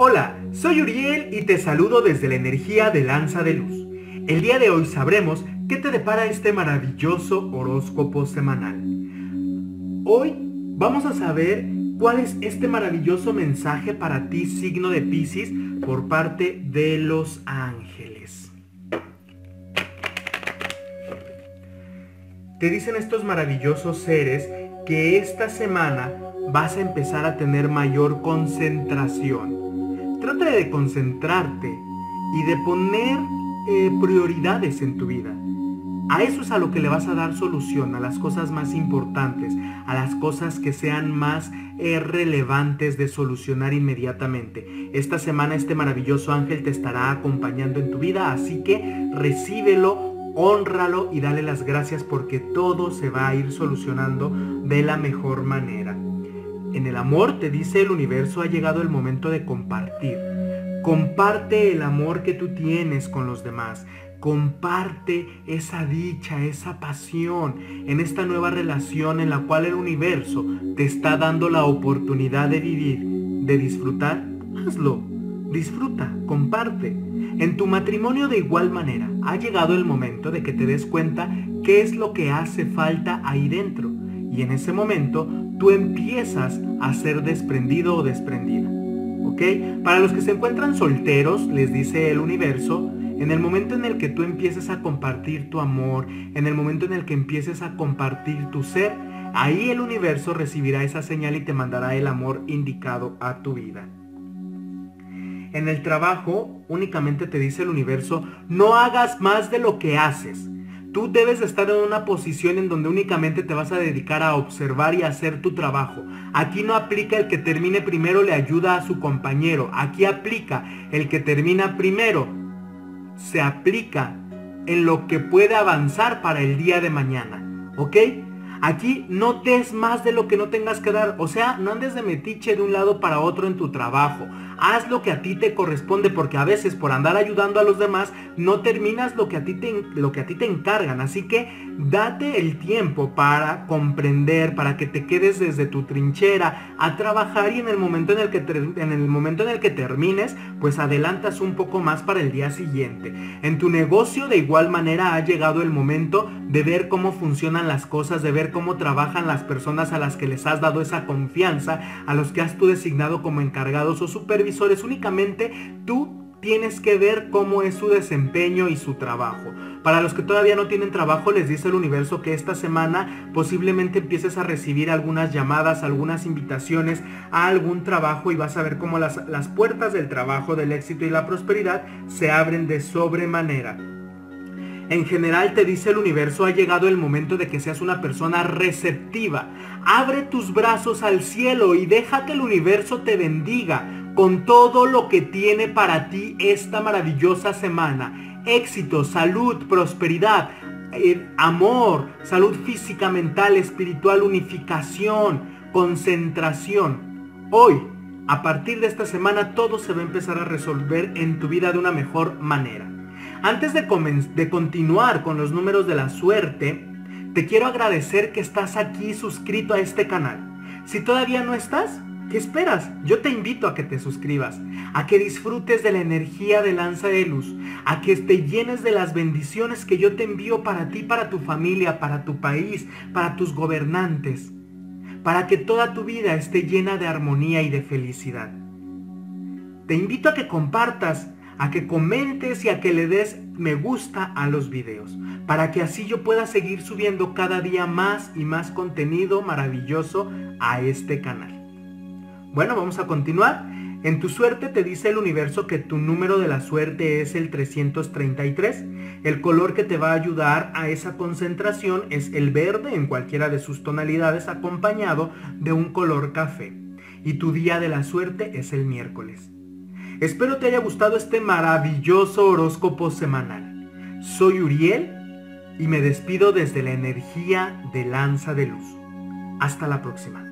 Hola, soy Uriel y te saludo desde la energía de Lanza de Luz. El día de hoy sabremos qué te depara este maravilloso horóscopo semanal. Hoy vamos a saber cuál es este maravilloso mensaje para ti, signo de Piscis, por parte de los ángeles. Te dicen estos maravillosos seres que esta semana vas a empezar a tener mayor concentración. Trata de concentrarte y de poner prioridades en tu vida. A eso es a lo que le vas a dar solución, a las cosas más importantes, a las cosas que sean más relevantes de solucionar inmediatamente. Esta semana este maravilloso ángel te estará acompañando en tu vida, así que recíbelo, hónralo y dale las gracias porque todo se va a ir solucionando de la mejor manera. En el amor, te dice el universo, ha llegado el momento de compartir. Comparte el amor que tú tienes con los demás. Comparte esa dicha, esa pasión en esta nueva relación en la cual el universo te está dando la oportunidad de vivir, de disfrutar. Hazlo, disfruta, comparte. En tu matrimonio de igual manera, ha llegado el momento de que te des cuenta qué es lo que hace falta ahí dentro. Y en ese momento tú empiezas a ser desprendido o desprendida, ¿ok? Para los que se encuentran solteros, les dice el universo, en el momento en el que tú empieces a compartir tu amor, en el momento en el que empieces a compartir tu ser, ahí el universo recibirá esa señal y te mandará el amor indicado a tu vida. En el trabajo, únicamente te dice el universo, no hagas más de lo que haces. Tú debes estar en una posición en donde únicamente te vas a dedicar a observar y a hacer tu trabajo. Aquí no aplica el que termine primero le ayuda a su compañero. Aquí aplica el que termina primero. Se aplica en lo que puede avanzar para el día de mañana. ¿Ok? Aquí no des más de lo que no tengas que dar. O sea, no andes de metiche de un lado para otro en tu trabajo. Haz lo que a ti te corresponde, porque a veces por andar ayudando a los demás no terminas lo que a ti te encargan. Así que date el tiempo para comprender, para que te quedes desde tu trinchera a trabajar y en el momento en el que termines, pues adelantas un poco más para el día siguiente. En tu negocio de igual manera ha llegado el momento de ver cómo funcionan las cosas, de ver cómo trabajan las personas a las que les has dado esa confianza, a los que has tú designado como encargados o supervisores. Únicamente tú tienes que ver cómo es su desempeño y su trabajo. Para los que todavía no tienen trabajo, les dice el universo que esta semana posiblemente empieces a recibir algunas llamadas, algunas invitaciones a algún trabajo y vas a ver cómo las puertas del trabajo, del éxito y la prosperidad se abren de sobremanera. En general, te dice el universo, ha llegado el momento de que seas una persona receptiva. Abre tus brazos al cielo y deja que el universo te bendiga con todo lo que tiene para ti esta maravillosa semana. Éxito, salud, prosperidad, amor, salud física, mental, espiritual, unificación, concentración. Hoy, a partir de esta semana, todo se va a empezar a resolver en tu vida de una mejor manera. Antes de continuar con los números de la suerte, te quiero agradecer que estás aquí suscrito a este canal. Si todavía no estás, ¿qué esperas? Yo te invito a que te suscribas, a que disfrutes de la energía de Lanza de Luz, a que te llenes de las bendiciones que yo te envío para ti, para tu familia, para tu país, para tus gobernantes, para que toda tu vida esté llena de armonía y de felicidad. Te invito a que compartas, a que comentes y a que le des me gusta a los videos, para que así yo pueda seguir subiendo cada día más y más contenido maravilloso a este canal. Bueno, vamos a continuar. En tu suerte te dice el universo que tu número de la suerte es el 333. El color que te va a ayudar a esa concentración es el verde en cualquiera de sus tonalidades acompañado de un color café. Y tu día de la suerte es el miércoles. Espero te haya gustado este maravilloso horóscopo semanal. Soy Uriel y me despido desde la energía de Lanza de Luz. Hasta la próxima.